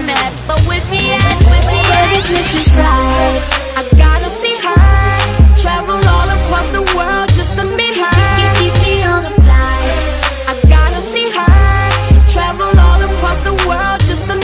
met, but wish he had, wish he had. Where is Mrs. Right?